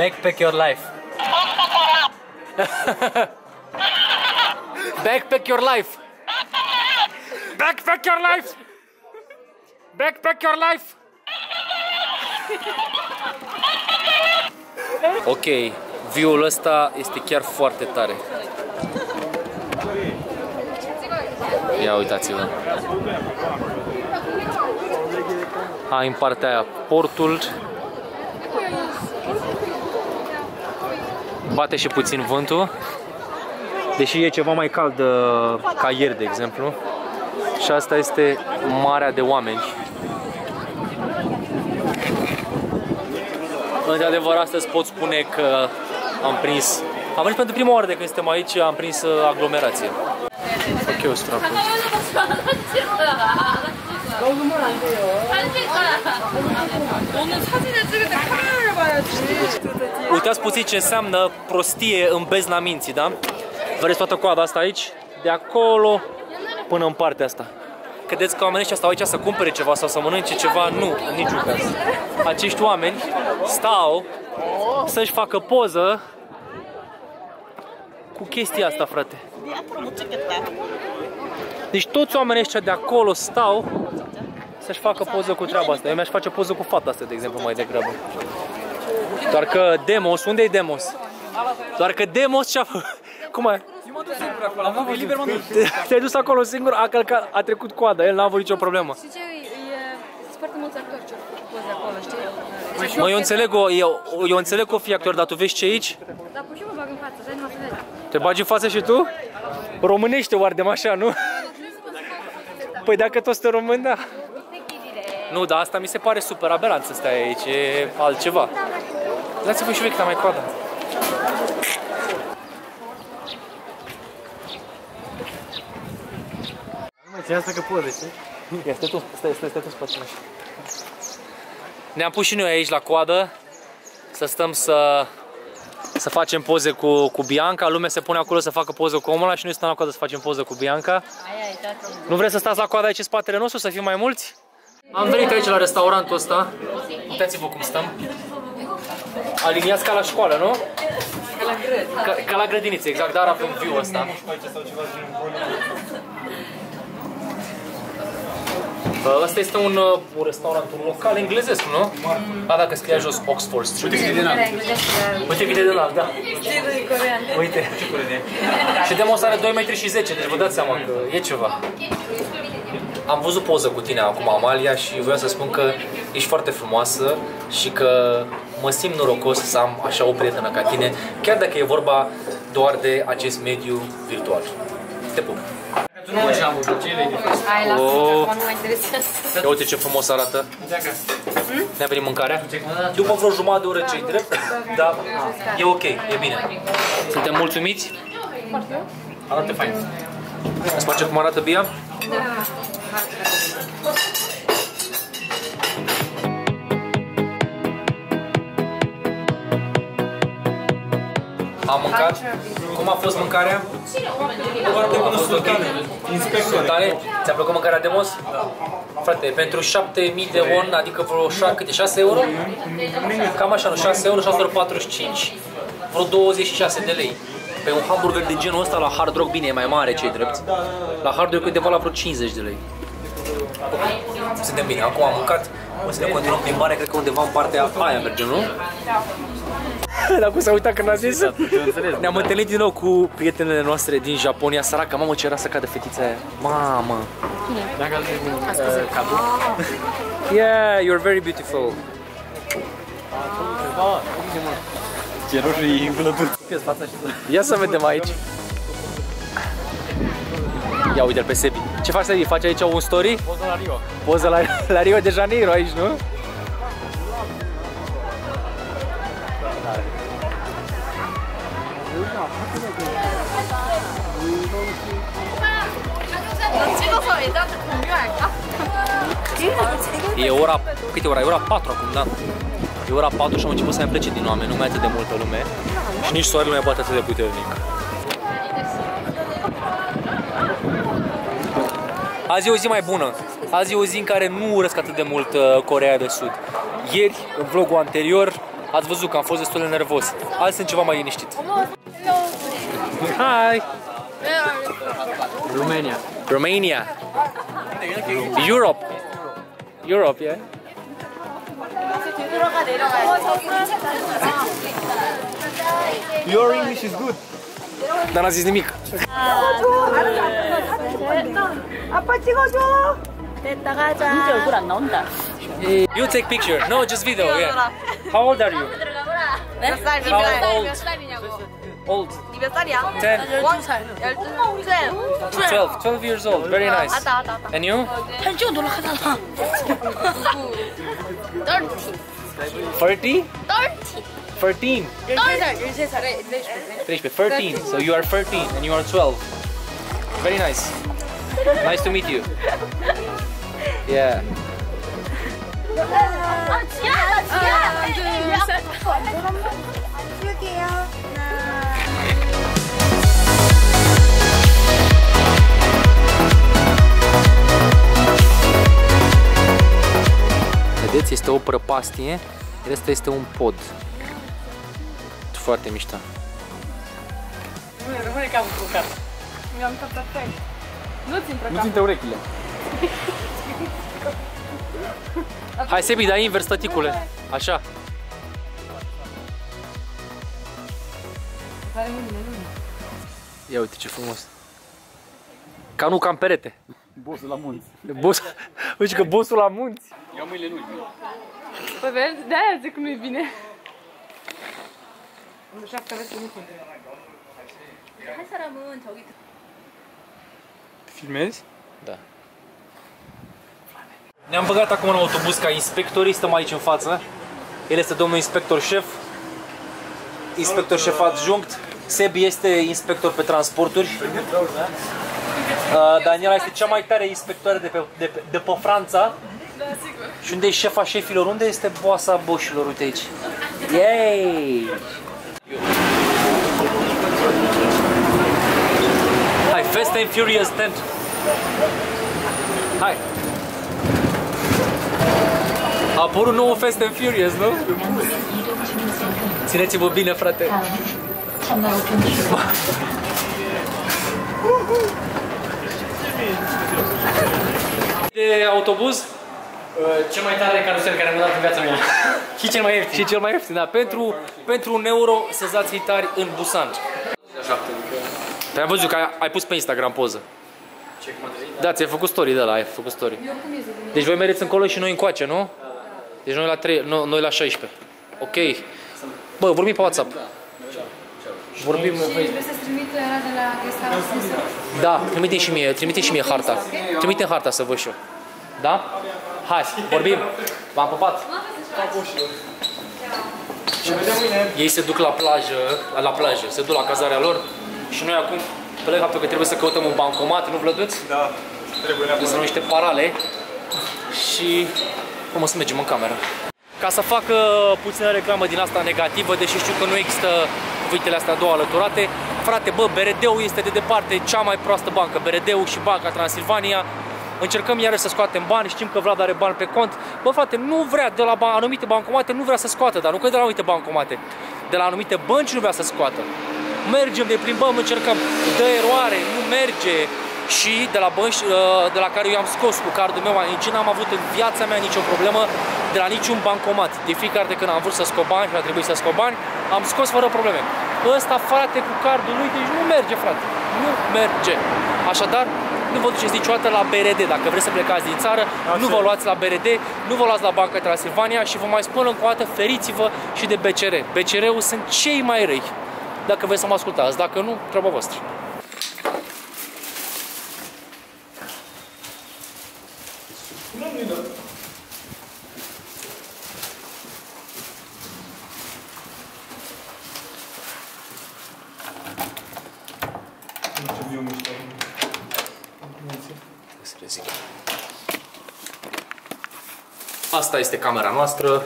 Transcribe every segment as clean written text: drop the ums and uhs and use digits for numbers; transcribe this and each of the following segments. Backpack your life. Backpack your life. Backpack your life. Backpack your life. Ok, view-ul ăsta este chiar foarte tare. Ia uitați-vă. Ai în partea aia portul. Bate și puțin vântul. Deși e ceva mai cald ca ieri, de exemplu. Și asta este marea de oameni. Într-adevăr, astăzi pot spune că am prins... Am venit pentru prima oară de când suntem aici, am prins aglomerație. Ok, o strapă. Uitați puțin ce înseamnă prostie în bezna minții, da? Vedeți toată coada asta aici, de acolo până în partea asta. Credeți că oamenii ăștia stau aici să cumpere ceva sau să mănânce ceva? Nu, în niciun caz. Acești oameni stau să-și facă poză cu chestia asta, frate. Deci toți oamenii ăștia de acolo stau să-și facă poză cu treaba asta. Eu mi-aș face poză cu fata asta, de exemplu, mai degrabă. Doar că Demos, unde e Demos? Doar că Demos ce-a făcut? Cum e? Te-ai dus acolo singur, a călcat, a trecut coada, el n-a avut nicio problemă. Știi ce, sunt foarte mulți actori ce fac poze acolo, știi? Mă, eu înțeleg că o fi actor, dar tu vezi ce aici? Da, pur și mă bag în față, dai numai să vezi. Te bagi în față și tu? Românește o ardem așa, nu? Păi dacă toți suntem români, da. Nu, dar asta mi se pare super aberant să stai aici, e altceva. Dați-vă și vechita mai coada. Asta că poze, știi? Ia, stai tu, stai tu în spatele așa. Ne-am pus și noi aici la coadă să stăm să facem poze cu Bianca. Lumea se pune acolo să facă poze cu omul ăla și noi stăm la coadă să facem poze cu Bianca. Nu vreți să stați la coadă aici în spatele nostru, să fim mai mulți? Am venit aici la restaurantul ăsta. Uitați-vă cum stăm. Aliniați ca la școală, nu? Ca la grădiniță, exact, dar avem view-ul ăsta. Asta este un restaurant, un local englezesc, nu? Da, dacă scrie jos Oxford. Uite cât de înalt. Uite cât de înalt, da. Uite. Și Demos are 2,10 m, deci vă dați seama că e ceva. Am văzut poză cu tine acum, Amalia, și vreau să spun că ești foarte frumoasă și că mă simt norocos să am așa o prietenă ca tine, chiar dacă e vorba doar de acest mediu virtual. Te pup! Tu nu mănânci la murcăcele, e diferit. Hai, lasă, că nu mă interesează. Ia uite ce frumos arată. Ne-a venit mâncarea. După vreo jumătate de oră ce-i drept, dar e ok, e bine. Suntem mulțumiți? Arată fain. Îți place cum arată Bia? Da. Am mâncat. Cum a fost mâncarea? Foarte bună, sultane. Sultane? Ți-a plăcut mâncarea Demos? Da. Frate, pentru 7000 de won, adică vreo câte, 6 euro? Cam așa, nu? 6 euro, 6,45 euro, vreo 26 de lei. Pe un hamburger de genul ăsta la Hard Rock, bine, e mai mare, ce-i drept. La Hard Rock undeva la vreo 50 de lei. Suntem bine, acum am mâncat. O să ne continuăm plimbarea, cred că undeva în partea aia mergem, nu? Dar cum s-a uitat când a zis? Ne-am întâlnit din nou cu prietenele noastre din Japonia. Săraca, mamă, ce era să cadă fetița aia. Mamă! Dacă ați zis cadou? Yeah, you're very beautiful. Ce roșii în glăbânt. Ia să vedem aici. Ia uite-l pe Sebi. Ce faci, Sebi? Faci aici un story? Poză la Rio. Poză la Rio de Janeiro aici, nu? E ora... câte ora? E ora 4 acum, da? E ora 4 și am început să ne plece din oameni, nu mai atât de multă lume. Și nici soarele nu mai bate atât de puternic. Azi e o zi mai bună. Azi e o zi în care nu urăsc atât de mult Coreea de Sud. Ieri, în vlogul anterior, Ați văzut că am fost destul de nervos. Azi sunt ceva mai liniștit. Hi! Romania. Romania. Europe. Europe, yeah. Your English is good. Dar n-a zis nimic. You take picture. No, just video. Yeah. How old are you? How old? Old. 10. 12. 12 years old. Very nice. And you? 30. 13. 13. So you are 13 and you are 12. Very nice. Nice to meet you. Yeah. Vedeți, este o prăpastie, restul este un pod. Foarte mișto. Nu, rămâne capul cu cap. Mi-am tăptat tăi. Nu-ți intră capul. Nu-ți intră urechile. Hai, Sebi, da invers, tăticule. Așa. Ia uite ce frumos. Ca nu, ca în perete. Bosul la munți. Uite că bosul la munți. Ia mâinile lui. Păi vezi, de-aia zic că nu-i bine. Filmezi? Da. Ne-am băgat acum în autobuz ca inspectorii, stăm aici în față. El este domnul inspector șef, inspector șef adjunct. Sebi este inspector pe transporturi. Daniela este cea mai tare inspectoare de pe Franța. Da, sigur. Și unde e șefa șefilor? Unde este boasa boșilor? Uite aici. Yay! Hai, Fast and Furious 10. Hai! A apărut nouă Fast and Furious, nu? Țineți-vă bine, frate! De autobuz? Cel mai tare carusel care m-a dat în viața mea. Și cel mai ieftin. Și cel mai ieftin, da. Pentru 1 euro senzații tari în Busan. Te-am văzut că ai pus pe Instagram poză. Da, ți-ai făcut story de ăla, ai făcut story. Deci voi mergeți încolo și noi încoace, nu? Deci noi la 3, noi la 16. Ok. Bă, vorbim pe WhatsApp. Vorbim. Și trebuie să-ți trimite de la restaurant. Da, trimite și mie harta. Trimite harta să văd și eu. Da? Hai, vorbim. V-am pupat. Ei se duc la plajă, se duc la cazarea lor și noi acum pe lângă faptul că trebuie să căutăm un bancomat, nu Vlăduț? Da. Trebuie să luăm niște parale și cum o să mergem în cameră. Ca să facă puțină reclamă din asta negativă, deși știu că nu există cuvintele astea două alăturate, frate, bă, BRD-ul este de departe cea mai proastă bancă, BRD-ul și Banca Transilvania. Încercăm iarăși să scoatem bani, știm că Vlad are bani pe cont. Bă, frate, nu vrea de la anumite bancomate, nu vrea să scoată, dar nu că de la anumite bancomate. De la anumite bănci nu vrea să scoată. Mergem, ne plimbăm, încercăm, dă eroare, nu merge. Și de la bănci de la care eu am scos cu cardul meu aici, n-am avut în viața mea nicio problemă de la niciun bancomat. De fiecare de când am vrut să scot bani și a trebuit să scot bani, am scos fără probleme. Ăsta, frate, cu cardul lui, deci nu merge, frate. Nu merge. Așadar, nu vă duceți niciodată la BRD. Dacă vreți să plecați din țară, nu vă luați la BRD, nu vă luați la Banca Transilvania și vă mai spun încă o dată, feriți-vă și de BCR. BCR-ul sunt cei mai răi. Dacă vreți să mă ascultați, dacă nu, treaba voastră. Asta este camera noastră.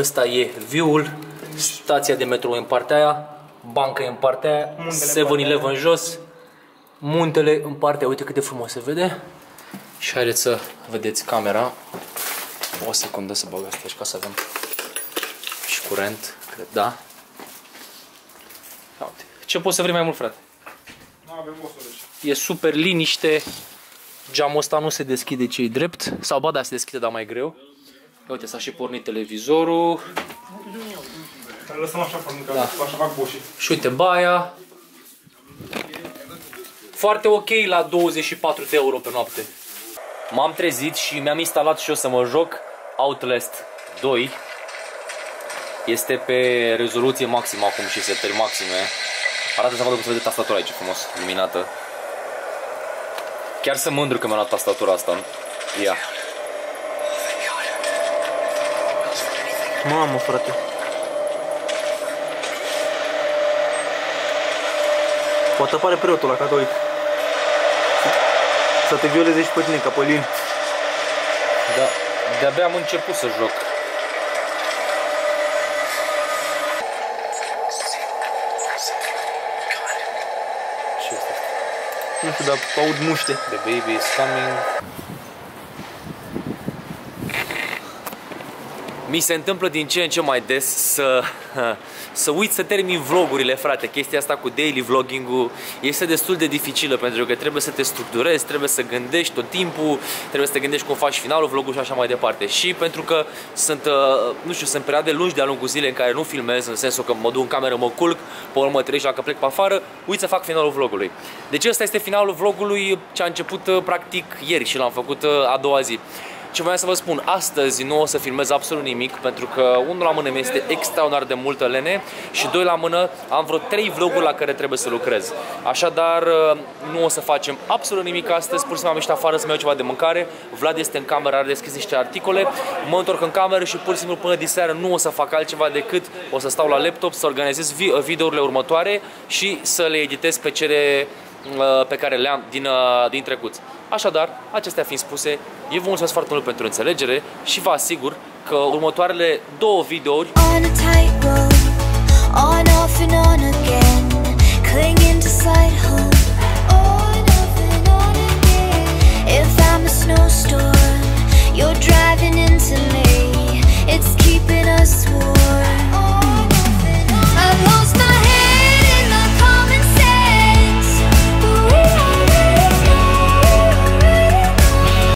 Asta e view-ul. Stația de metrou e în partea aia, banca e în partea aia, 7-Eleven în jos, muntele în partea, uite cât de frumos se vede. Și haideți să vedeți camera. O secundă să bag asta aici ca să avem curent, cred, da. Ce poți să vrei mai mult, frate? Nu avem osul aici. E super liniște. Geamul ăsta nu se deschide ce-i drept. Sau ba da, se deschide, dar mai greu. Uite, s-a și pornit televizorul. Lăsăm așa, că da. Așa fac boșii. Și uite, baia. Foarte ok la 24 de euro pe noapte. M-am trezit și mi-am instalat și eu să mă joc Outlast 2. Este pe rezoluție maximă acum și setări maxime. Arată să vadă cum se vede tastatura aici, frumos, luminată. Chiar sunt mândru că mi-am luat tastatura asta. Ia. Mamă, frate. Poate apare preotul la catolic. Să te violeze și pe tine, Capolin. Da, de-abia am început să joc. Ce este? Nu știu, dar aud muște. The baby is coming. Mi se întâmplă din ce în ce mai des să uit să termin vlogurile, frate. Chestia asta cu daily vlogging-ul este destul de dificilă, pentru că trebuie să te structurezi, trebuie să gândești tot timpul, trebuie să te gândești cum faci finalul vlogului și așa mai departe. Și pentru că sunt, nu știu, sunt perioade lungi de-a lungul zilei în care nu filmez, în sensul că mă duc în cameră, mă culc, pe urmă treci, dacă plec pe afară, uit să fac finalul vlogului. Deci ăsta este finalul vlogului ce a început practic ieri și l-am făcut a doua zi. Ce voiam să vă spun, astăzi nu o să filmez absolut nimic, pentru că unul la mână mi este extraordinar de multă lene și doi la mână am vreo 3 vloguri la care trebuie să lucrez. Așadar, nu o să facem absolut nimic astăzi, pur și simplu am ieșit afară să mai iau ceva de mâncare. Vlad este în cameră, are deschis niște articole, mă întorc în cameră și pur și simplu până diseară nu o să fac altceva decât o să stau la laptop, să organizez videourile următoare și să le editez pe cele pe care le-am din trecut. Așadar, acestea fiind spuse, eu vă mulțumesc foarte mult pentru înțelegere și vă asigur că următoarele 2 videouri